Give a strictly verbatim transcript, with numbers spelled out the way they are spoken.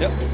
Yep.